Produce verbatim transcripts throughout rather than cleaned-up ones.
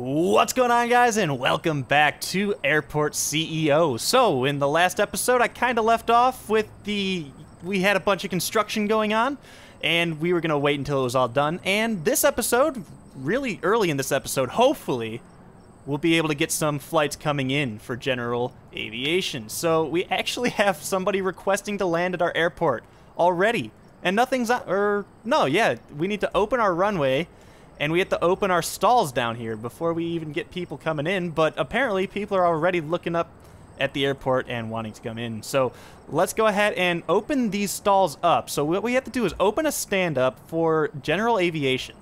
What's going on, guys, and welcome back to Airport C E O. So in the last episode, I kind of left off with the we had a bunch of construction going on and we were gonna wait until it was all done. And this episode, really early in this episode, hopefully we'll be able to get some flights coming in for general aviation. So we actually have somebody requesting to land at our airport already, and nothing's on, or no yeah we need to open our runway. And we have to open our stalls down here before we even get people coming in. But apparently people are already looking up at the airport and wanting to come in. So let's go ahead and open these stalls up. So what we have to do is open a stand up for general aviation.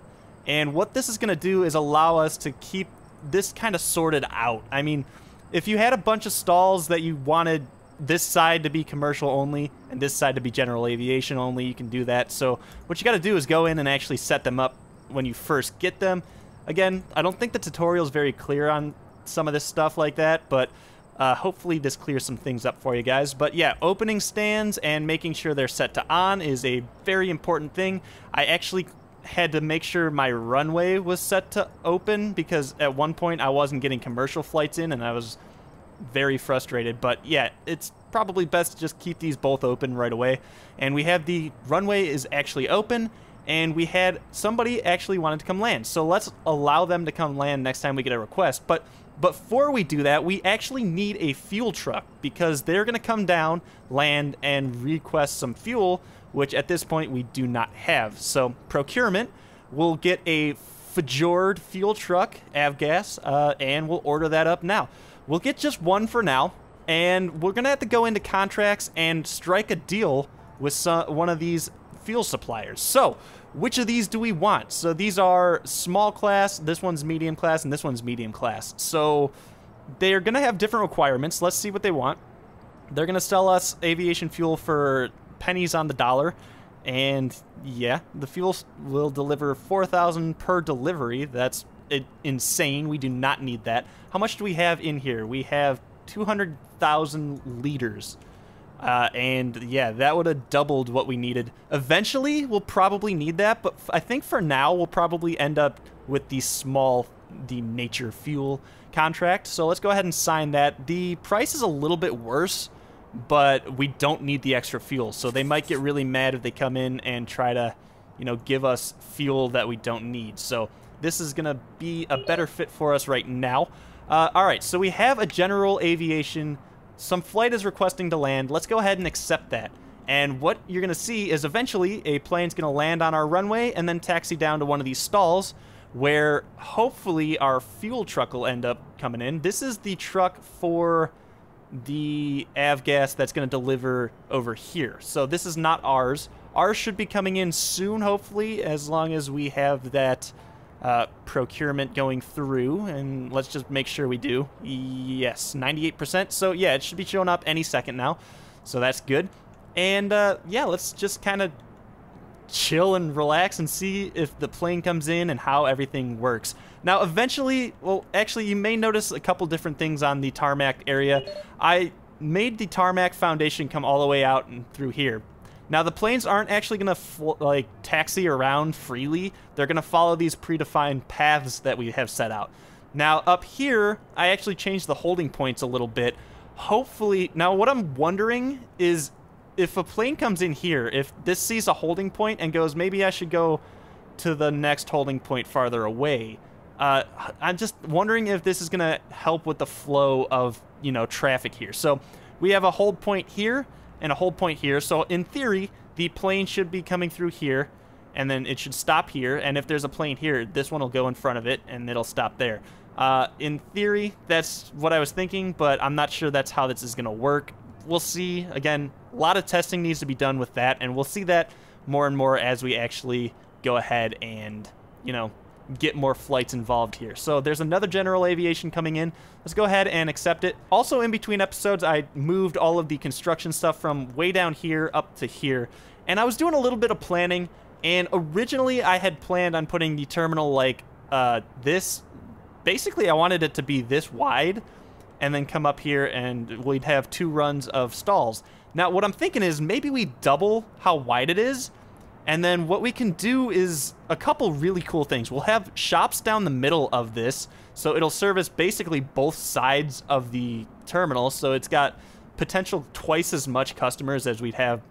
And what this is going to do is allow us to keep this kind of sorted out. I mean, if you had a bunch of stalls that you wanted this side to be commercial only and this side to be general aviation only, you can do that. So what you got to do is go in and actually set them up when you first get them. Again, I don't think the tutorial is very clear on some of this stuff like that, but uh, hopefully this clears some things up for you guys. But yeah, opening stands and making sure they're set to on is a very important thing. I actually had to make sure my runway was set to open because at one point I wasn't getting commercial flights in and I was very frustrated. But yeah, it's probably best to just keep these both open right away. And we have the runway is actually open. And we had somebody actually wanted to come land. So let's allow them to come land next time we get a request. But before we do that, we actually need a fuel truck because they're going to come down, land, and request some fuel, which at this point we do not have. So procurement, we'll get a Fjord fuel truck, Avgas, uh, and we'll order that up now. We'll get just one for now, and we're going to have to go into contracts and strike a deal with some, one of these fuel suppliers. So which of these do we want? So these are small class, this one's medium class, and this one's medium class. So they're gonna have different requirements. Let's see what they want. They're gonna sell us aviation fuel for pennies on the dollar, and yeah, the fuel will deliver four thousand per delivery. That's insane. We do not need that. How much do we have in here? We have two hundred thousand liters. Uh, and yeah, that would have doubled what we needed. Eventually, we'll probably need that, but I think for now, we'll probably end up with the small, the nature fuel contract. So let's go ahead and sign that. The price is a little bit worse, but we don't need the extra fuel. So they might get really mad if they come in and try to, you know, give us fuel that we don't need. So this is going to be a better fit for us right now. Uh, all right, so we have a general aviation. Some flight is requesting to land. Let's go ahead and accept that. And what you're going to see is eventually a plane's going to land on our runway and then taxi down to one of these stalls where hopefully our fuel truck will end up coming in. This is the truck for the Avgas that's going to deliver over here. So this is not ours. Ours should be coming in soon, hopefully, as long as we have that Uh, procurement going through, and let's just make sure we do. Yes, ninety-eight percent. So yeah, it should be showing up any second now, so that's good. And uh, yeah, let's just kind of chill and relax and see if the plane comes in and how everything works. Now eventually, well, actually you may notice a couple different things on the tarmac area. I made the tarmac foundation come all the way out and through here. Now, the planes aren't actually going to, like, taxi around freely. They're going to follow these predefined paths that we have set out. Now, up here, I actually changed the holding points a little bit. Hopefully, now what I'm wondering is if a plane comes in here, if this sees a holding point and goes, maybe I should go to the next holding point farther away. Uh, I'm just wondering if this is going to help with the flow of, you know, traffic here. So we have a hold point here and a hold point here. So in theory, the plane should be coming through here, and then it should stop here. And if there's a plane here, this one will go in front of it, and it'll stop there. Uh, in theory, that's what I was thinking, but I'm not sure that's how this is going to work. We'll see. Again, a lot of testing needs to be done with that, and we'll see that more and more as we actually go ahead and, you know, get more flights involved here. So there's another general aviation coming in. Let's go ahead and accept it. Also, in between episodes, I moved all of the construction stuff from way down here up to here, and I was doing a little bit of planning, and originally I had planned on putting the terminal like uh, this. Basically, I wanted it to be this wide and then come up here, and we'd have two runs of stalls. Now what I'm thinking is maybe we double how wide it is, And then what we can do is a couple really cool things. We'll have shops down the middle of this, so it'll service basically both sides of the terminal. So it's got potential twice as much customers as we'd have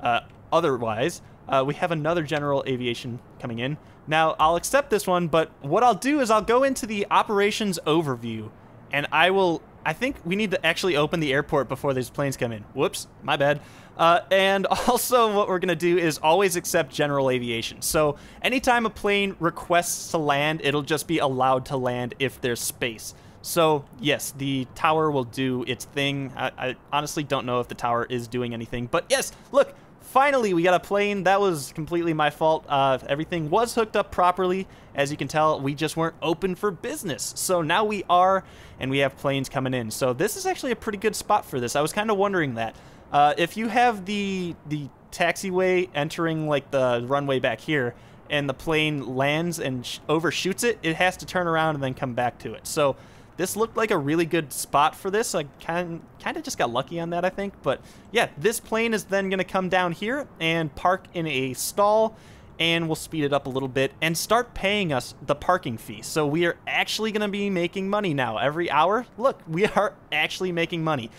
uh, otherwise. Uh, we have another general aviation coming in. Now, I'll accept this one, but what I'll do is I'll go into the operations overview, and I will... I think we need to actually open the airport before these planes come in. Whoops, my bad. Uh, and also what we're gonna do is always accept general aviation. So anytime a plane requests to land, it'll just be allowed to land if there's space. So yes, the tower will do its thing. I, I honestly don't know if the tower is doing anything, but yes, look, finally we got a plane. That was completely my fault. Uh, everything was hooked up properly. As you can tell, we just weren't open for business. So now we are, and we have planes coming in. So this is actually a pretty good spot for this. I was kind of wondering that. Uh, if you have the the taxiway entering like the runway back here, and the plane lands and sh overshoots it, it has to turn around and then come back to it. So this looked like a really good spot for this. I kind kind of just got lucky on that, I think. But yeah, this plane is then gonna come down here and park in a stall, and we'll speed it up a little bit and start paying us the parking fee. So we are actually gonna be making money now. Every hour, look, we are actually making money.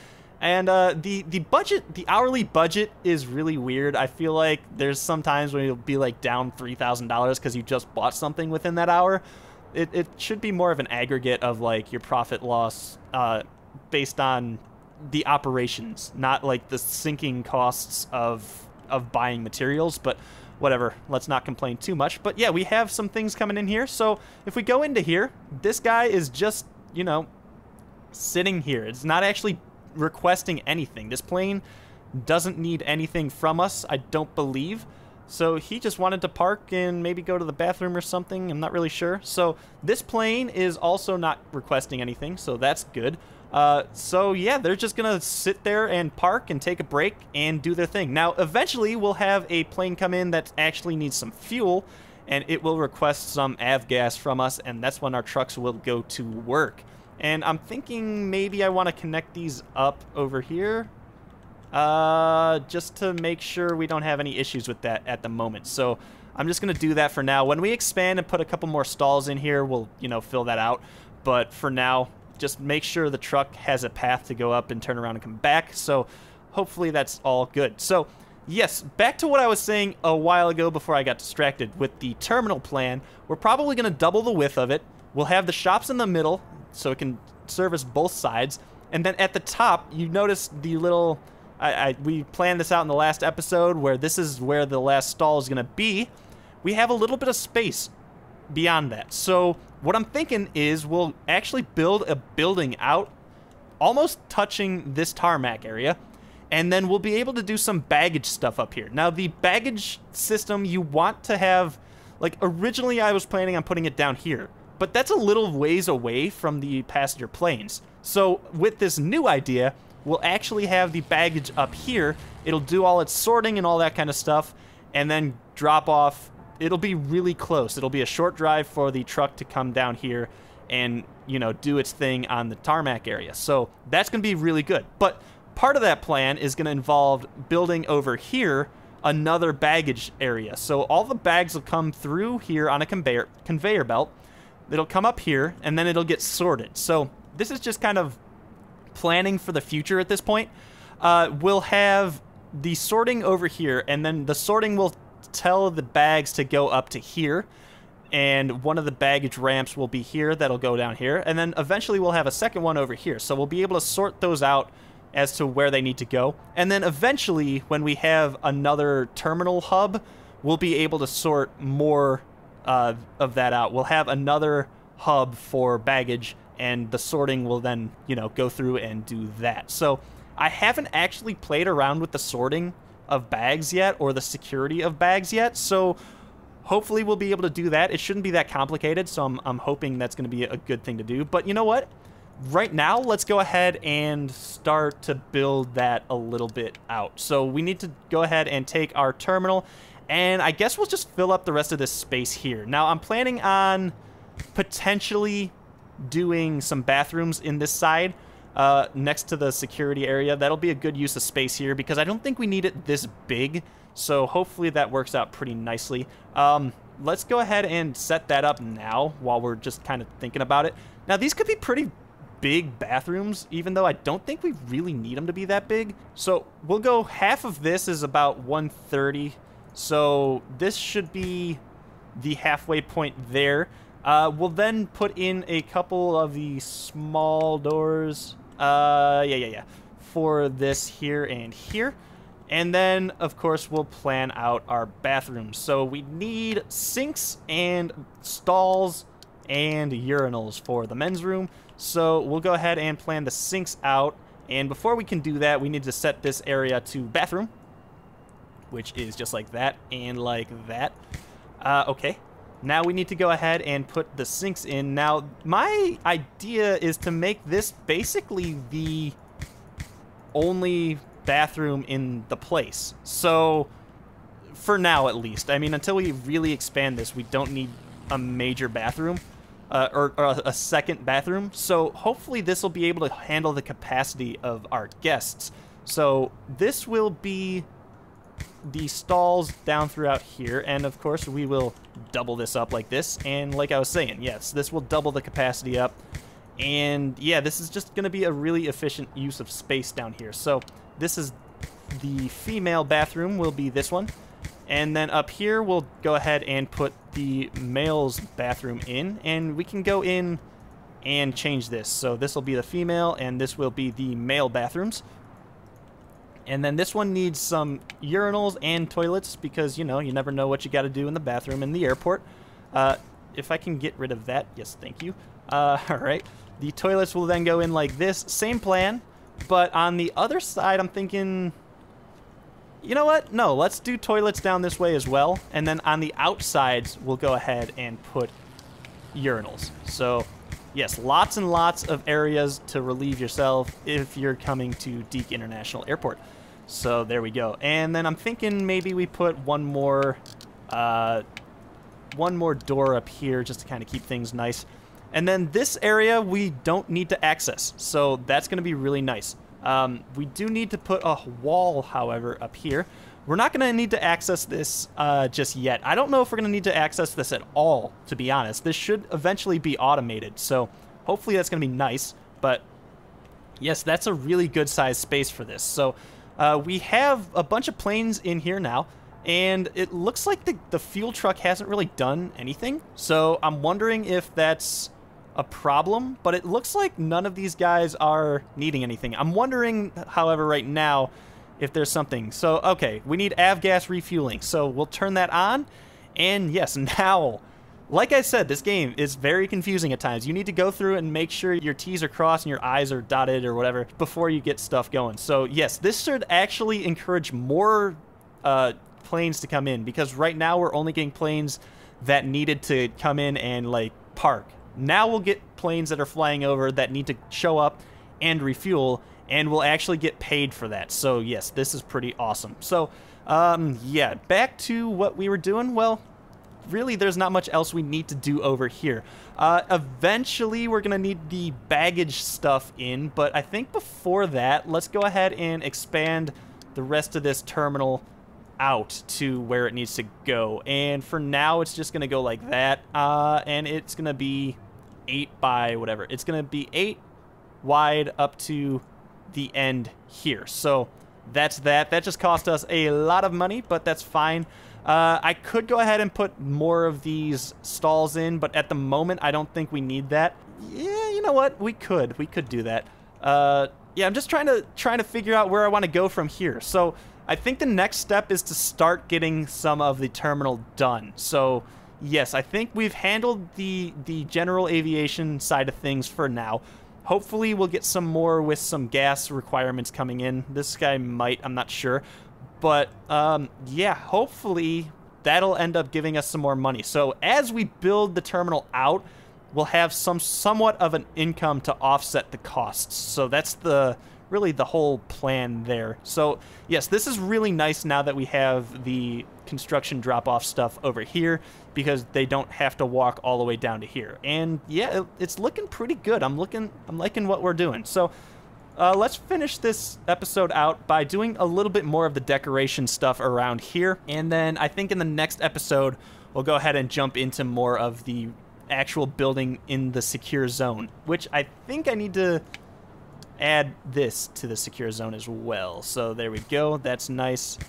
And uh, the, the budget, the hourly budget is really weird. I feel like there's some times when you'll be like down three thousand dollars because you just bought something within that hour. It, it should be more of an aggregate of like your profit loss uh, based on the operations, not like the sinking costs of of buying materials, but whatever, let's not complain too much. But yeah, we have some things coming in here. So if we go into here, this guy is just, you know, sitting here. It's not actually requesting anything. This plane doesn't need anything from us, I don't believe. So he just wanted to park and maybe go to the bathroom or something. I'm not really sure. So this plane is also not requesting anything, so that's good. Uh, so yeah, they're just gonna sit there and park and take a break and do their thing. Now, eventually we'll have a plane come in that actually needs some fuel, and it will request some avgas from us, and that's when our trucks will go to work. And I'm thinking maybe I want to connect these up over here. Uh, just to make sure we don't have any issues with that at the moment. So I'm just going to do that for now. When we expand and put a couple more stalls in here, we'll, you know, fill that out. But for now, just make sure the truck has a path to go up and turn around and come back. So hopefully that's all good. So yes, back to what I was saying a while ago before I got distracted with the terminal plan. We're probably going to double the width of it. We'll have the shops in the middle, so it can service both sides. And then at the top, you notice the little... I, I, we planned this out in the last episode where this is where the last stall is going to be. We have a little bit of space beyond that. So what I'm thinking is we'll actually build a building out almost touching this tarmac area. And then we'll be able to do some baggage stuff up here. Now, the baggage system, you want to have... Like, originally I was planning on putting it down here, but that's a little ways away from the passenger planes. So with this new idea, we'll actually have the baggage up here. It'll do all its sorting and all that kind of stuff, and then drop off. It'll be really close. It'll be a short drive for the truck to come down here and, you know, do its thing on the tarmac area. So that's going to be really good. But part of that plan is going to involve building over here another baggage area. So all the bags will come through here on a conveyor, conveyor belt. It'll come up here, and then it'll get sorted. So this is just kind of planning for the future at this point. Uh, we'll have the sorting over here, and then the sorting will tell the bags to go up to here, and one of the baggage ramps will be here. That'll go down here, and then eventually we'll have a second one over here. So we'll be able to sort those out as to where they need to go, and then eventually when we have another terminal hub, we'll be able to sort more uh, of that out. We'll have another hub for baggage, and the sorting will then, you know, go through and do that. So I haven't actually played around with the sorting of bags yet, or the security of bags yet, so hopefully we'll be able to do that. It shouldn't be that complicated, so I'm, I'm hoping that's going to be a good thing to do. But you know what? Right now, let's go ahead and start to build that a little bit out. So we need to go ahead and take our terminal, and I guess we'll just fill up the rest of this space here. Now, I'm planning on potentially doing some bathrooms in this side. uh, next to the security area. That'll be a good use of space here because I don't think we need it this big. So hopefully that works out pretty nicely. Um, let's go ahead and set that up now while we're just kind of thinking about it. Now, these could be pretty big bathrooms, even though I don't think we really need them to be that big. So we'll go, half of this is about one thirty. So this should be the halfway point there. Uh, we'll then put in a couple of the small doors. Uh, yeah, yeah, yeah. For this here and here. And then, of course, we'll plan out our bathrooms. So we need sinks and stalls and urinals for the men's room. So we'll go ahead and plan the sinks out. And before we can do that, we need to set this area to bathroom, which is just like that and like that. Uh, okay. Now we need to go ahead and put the sinks in. Now, my idea is to make this basically the only bathroom in the place. So, for now at least. I mean, until we really expand this, we don't need a major bathroom uh, or, or a second bathroom. So, hopefully this will be able to handle the capacity of our guests. So, this will be the stalls down throughout here, and of course we will double this up like this, and like I was saying, yes, this will double the capacity up. And yeah, this is just gonna be a really efficient use of space down here. So this is the female bathroom, will be this one, and then up here we'll go ahead and put the male's bathroom in, and we can go in and change this. So this will be the female and this will be the male bathrooms. And then this one needs some urinals and toilets because, you know, you never know what you got to do in the bathroom in the airport. Uh, if I can get rid of that, yes, thank you. Uh, all right. The toilets will then go in like this. Same plan, but on the other side, I'm thinking, you know what? No, let's do toilets down this way as well. And then on the outsides, we'll go ahead and put urinals. So, yes, lots and lots of areas to relieve yourself if you're coming to Deke International Airport. So there we go. And then I'm thinking maybe we put one more uh, one more door up here just to kind of keep things nice. And then this area we don't need to access. So that's going to be really nice. Um, we do need to put a wall, however, up here. We're not going to need to access this uh, just yet. I don't know if we're going to need to access this at all, to be honest. This should eventually be automated, so hopefully that's going to be nice. But yes, that's a really good sized space for this. So uh, we have a bunch of planes in here now, and it looks like the, the fuel truck hasn't really done anything. So I'm wondering if that's a problem, but it looks like none of these guys are needing anything. I'm wondering, however, right now, if there's something. So, okay, we need avgas refueling. So we'll turn that on. And yes, now, like I said, this game is very confusing at times. You need to go through and make sure your T's are crossed and your I's are dotted or whatever before you get stuff going. So yes, this should actually encourage more uh, planes to come in, because right now we're only getting planes that needed to come in and like park. Now we'll get planes that are flying over that need to show up and refuel, and we'll actually get paid for that. So yes, this is pretty awesome. So um, yeah, back to what we were doing. Well, really there's not much else we need to do over here. Uh, eventually we're gonna need the baggage stuff in, but I think before that, let's go ahead and expand the rest of this terminal out to where it needs to go. And for now, it's just gonna go like that. Uh, and it's gonna be eight by whatever. It's gonna be eight wide up to the end here. So that's that. That just cost us a lot of money, but that's fine. Uh, I could go ahead and put more of these stalls in, but at the moment, I don't think we need that. Yeah, you know what? We could. We could do that. Uh, yeah, I'm just trying to trying to figure out where I want to go from here. So I think the next step is to start getting some of the terminal done. So yes, I think we've handled the the general aviation side of things for now. Hopefully we'll get some more with some gas requirements coming in. This guy might, I'm not sure. But um, yeah, hopefully that'll end up giving us some more money. So as we build the terminal out, we'll have some somewhat of an income to offset the costs. So that's the really the whole plan there. So yes, this is really nice now that we have the construction drop-off stuff over here, because they don't have to walk all the way down to here. And yeah, it, it's looking pretty good. I'm looking I'm liking what we're doing. So Uh, let's finish this episode out by doing a little bit more of the decoration stuff around here. And then I think in the next episode, we'll go ahead and jump into more of the actual building in the secure zone, which I think I need to add this to the secure zone as well. So there we go. That's nice.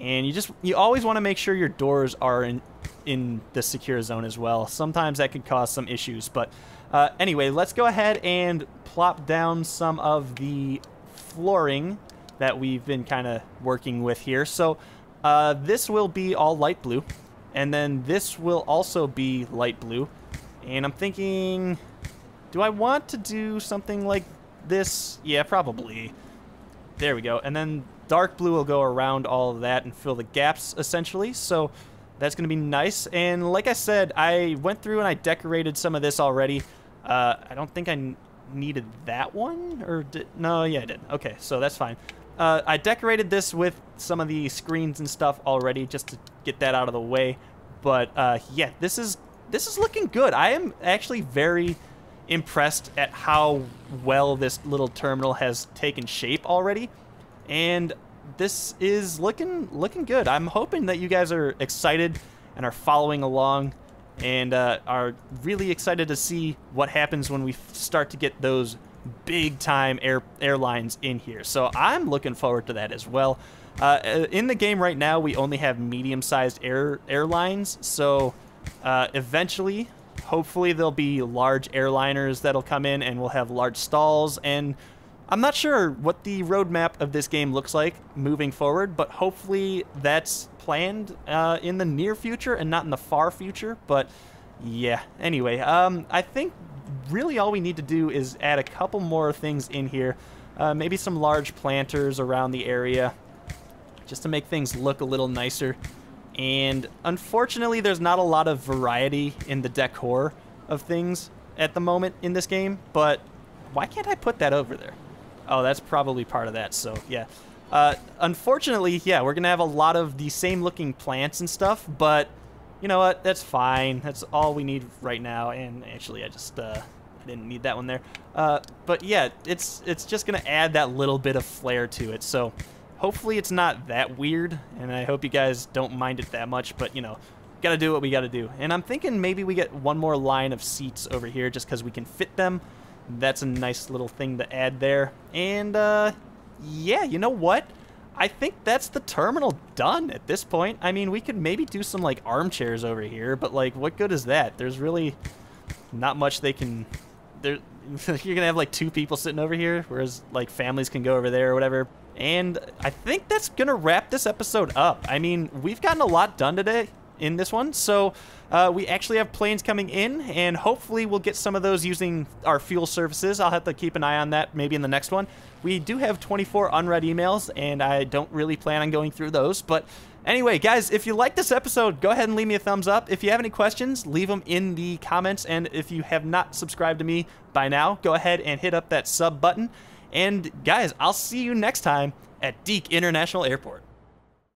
And you just, you always want to make sure your doors are in, in the secure zone as well. Sometimes that could cause some issues, but uh, anyway, let's go ahead and plop down some of the flooring that we've been kind of working with here. So uh, this will be all light blue, and then this will also be light blue. And I'm thinking, do I want to do something like this? Yeah, probably. There we go. And then dark blue will go around all of that and fill the gaps, essentially. So that's going to be nice. And like I said, I went through and I decorated some of this already. Uh, I don't think I needed that one. Or did, no, yeah, I did. Okay, so that's fine. Uh, I decorated this with some of the screens and stuff already just to get that out of the way. But uh, yeah, this is this is looking good. I am actually very impressed at how well this little terminal has taken shape already. And this is looking looking good. I'm hoping that you guys are excited and are following along and uh, are really excited to see what happens when we start to get those big time air airlines in here. So I'm looking forward to that as well. Uh, in the game right now, we only have medium sized air airlines. So uh, eventually, hopefully there'll be large airliners that'll come in and we'll have large stalls, and I'm not sure what the roadmap of this game looks like moving forward, but hopefully that's planned uh, in the near future and not in the far future. But yeah, anyway, um, I think really all we need to do is add a couple more things in here. Uh, maybe some large planters around the area just to make things look a little nicer. And unfortunately, there's not a lot of variety in the decor of things at the moment in this game, but why can't I put that over there? Oh, that's probably part of that, so yeah. Uh, unfortunately, yeah, we're gonna have a lot of the same looking plants and stuff, but you know what, that's fine. That's all we need right now, and actually I just uh, I didn't need that one there. Uh, but yeah, it's, it's just gonna add that little bit of flair to it, so hopefully it's not that weird, and I hope you guys don't mind it that much, but you know, gotta do what we gotta do. And I'm thinking maybe we get one more line of seats over here just because we can fit them. That's a nice little thing to add there. And uh, yeah, you know what? I think that's the terminal done at this point. I mean, we could maybe do some like armchairs over here, but like what good is that? There's really not much they can, there, you're gonna have like two people sitting over here, whereas like families can go over there or whatever. And I think that's gonna wrap this episode up. I mean, we've gotten a lot done today in this one, so uh, we actually have planes coming in, and hopefully we'll get some of those using our fuel services. I'll have to keep an eye on that maybe in the next one. We do have twenty-four unread emails, and I don't really plan on going through those, but anyway, guys, if you like this episode, go ahead and leave me a thumbs up. If you have any questions, leave them in the comments, and if you have not subscribed to me by now, go ahead and hit up that sub button, and guys, I'll see you next time at Deke International Airport.